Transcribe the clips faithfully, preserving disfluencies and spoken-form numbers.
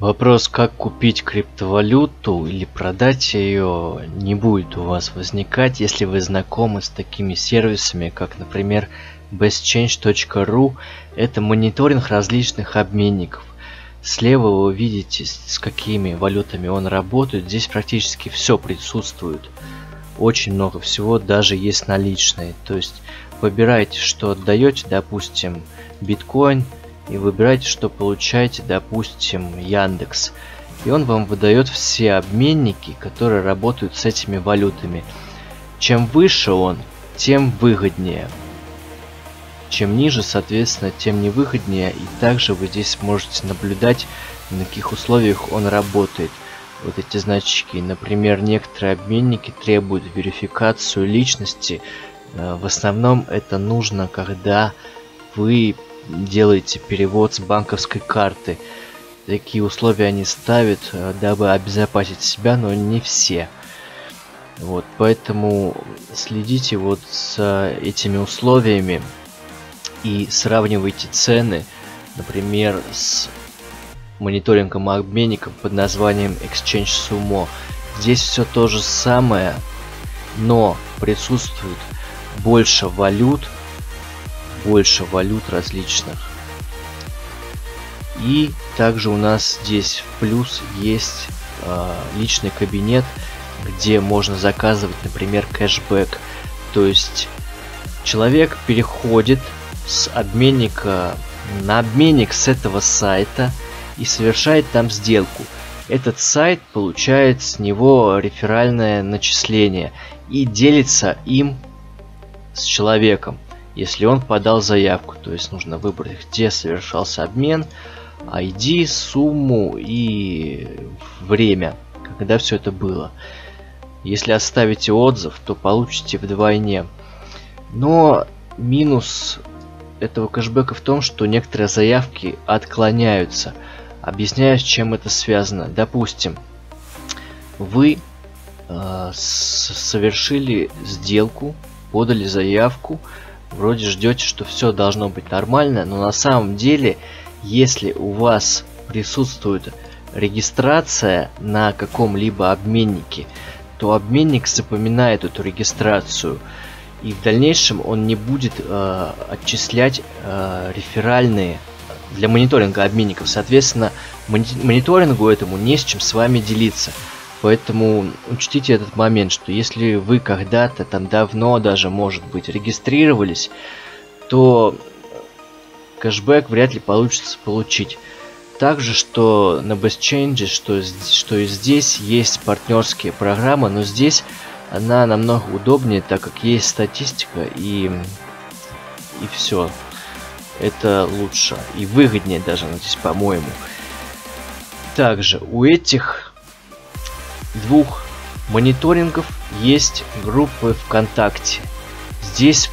Вопрос, как купить криптовалюту или продать ее, не будет у вас возникать, если вы знакомы с такими сервисами, как, например, бест чейндж точка ру. Это мониторинг различных обменников. Слева вы видите, с какими валютами он работает. Здесь практически все присутствует. Очень много всего, даже есть наличные. То есть выбирайте, что отдаете, допустим, биткоин. И выбирайте, что получаете, допустим, Яндекс. И он вам выдает все обменники, которые работают с этими валютами. Чем выше он, тем выгоднее. Чем ниже, соответственно, тем невыгоднее. И также вы здесь можете наблюдать, на каких условиях он работает. Вот эти значки. Например, некоторые обменники требуют верификацию личности. В основном это нужно, когда вы делаете перевод с банковской карты. Такие условия они ставят, дабы обезопасить себя, но не все. Вот, поэтому следите вот с этими условиями и сравнивайте цены, например, с мониторингом обменников под названием Exchange Sumo. Здесь все то же самое, но присутствует больше валют, больше валют различных. И также у нас здесь в плюс есть э, личный кабинет, где можно заказывать, например, кэшбэк. То есть человек переходит с обменника на обменник с этого сайта и совершает там сделку. Этот сайт получает с него реферальное начисление и делится им с человеком, если он подал заявку. То есть нужно выбрать, где совершался обмен, ай ди, сумму и время, когда все это было. Если оставите отзыв, то получите вдвойне. Но минус этого кэшбэка в том, что некоторые заявки отклоняются. Объясняю, с чем это связано. Допустим, вы э, совершили сделку, подали заявку, вроде ждете, что все должно быть нормально, но на самом деле, если у вас присутствует регистрация на каком-либо обменнике, то обменник запоминает эту регистрацию, и в дальнейшем он не будет э, отчислять э, реферальные для мониторинга обменников. Соответственно, мониторингу этому не с чем с вами делиться. Поэтому учтите этот момент, что если вы когда-то там давно даже, может быть, регистрировались, то кэшбэк вряд ли получится получить. Также, что на BestChange, что, что и здесь есть партнерские программы, но здесь она намного удобнее, так как есть статистика и, и все. Это лучше и выгоднее даже, надеюсь, по-моему. Также у этих двух мониторингов есть группы ВКонтакте. Здесь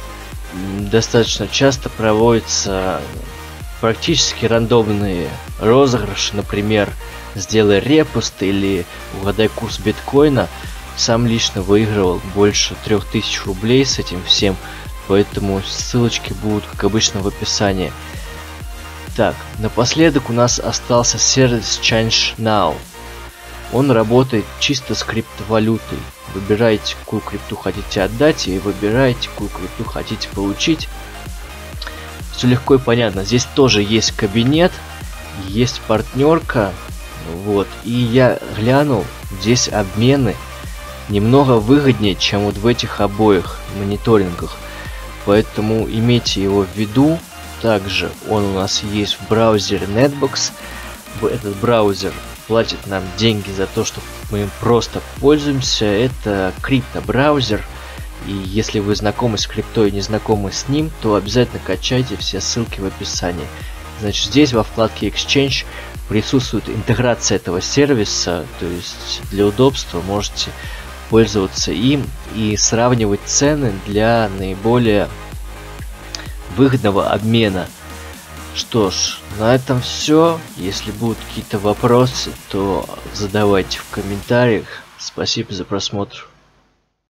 достаточно часто проводятся практически рандомные розыгрыши, например, сделай репост или угадай курс биткоина. Сам лично выигрывал больше трёх тысяч рублей с этим всем, поэтому ссылочки будут, как обычно, в описании. Так, напоследок у нас остался сервис ChangeNow. Он работает чисто с криптовалютой. Выбираете, какую крипту хотите отдать, и выбираете, какую крипту хотите получить. Все легко и понятно. Здесь тоже есть кабинет, есть партнерка. Вот. И я глянул, здесь обмены немного выгоднее, чем вот в этих обоих мониторингах. Поэтому имейте его в виду. Также он у нас есть в браузере Netbox. Этот браузер платит нам деньги за то, что мы им просто пользуемся. Это криптобраузер. И если вы знакомы с криптой и не знакомы с ним, то обязательно качайте, все ссылки в описании. Значит, здесь во вкладке Exchange присутствует интеграция этого сервиса. То есть для удобства можете пользоваться им и сравнивать цены для наиболее выгодного обмена. Что ж, на этом все. Если будут какие-то вопросы, то задавайте в комментариях. Спасибо за просмотр.